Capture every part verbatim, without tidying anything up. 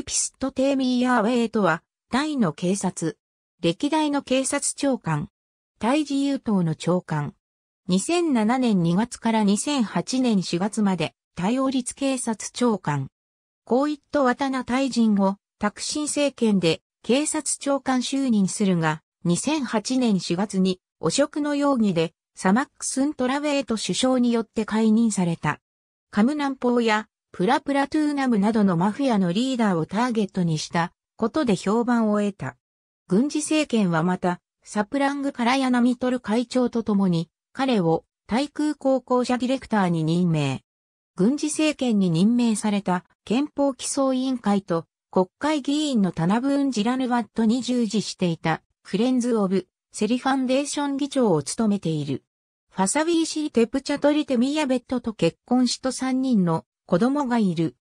ーピストテーミーヤーウェイとは、タイの警察。歴代の警察長官。タイ自由党の長官。にせんななねんにがつからにせんはちねんしがつまで、タイ王立警察長官。コーイット・ワタナ大臣を、タクシン政権で警察長官就任するが、にせんはちねんしがつに汚職の容疑でサマックスントラウェイト首相によって解任された。カムナンポーやプラプラトゥーナムなどのマフィアのリーダーをターゲットにしたことで評判を得た。軍事政権はまたサプラング・カラヤナミトル会長と共に彼をタイ空港公社ディレクターに任命。軍事政権に任命された憲法起草委員会と国会議員のタナブーン・ジラヌワットに従事していたフレンズ・オブ・セリファンデーション議長を務めている。ファサウィーシー・テプチャトリテ・ミヤベットと結婚しとさんにんの子供がいる。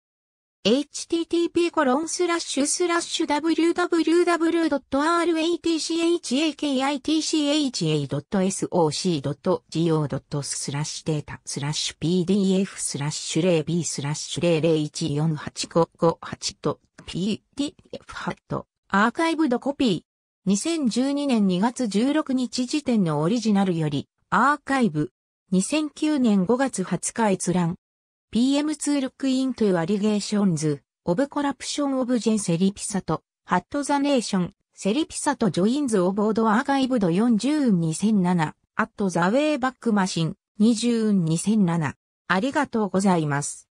エイチティーティーピーコロンスラッシュスラッシュダブリュダブリュダブリュドットアールエイティーシーエイチエーケーアイティーシーエイチエイチエイチドットエスオーシードットジーオードットスラッシュデータスラッシュピーディーエフスラッシュレビースラッシュゼロゼロいちよんはちごごはちドットピーディーエフ アーカイブドコピー。にせんじゅうにねんにがつじゅうろくにち時点のオリジナルよりアーカイブ。にせんきゅうねんごがつはつか閲覧。ピーエム to look into allegations of corruption of Jen Seripisato, at the nation, Seripisato joins of board archivedよんじゅうにせんなな, at the wayback machine, にじゅうにせんなな。ありがとうございます。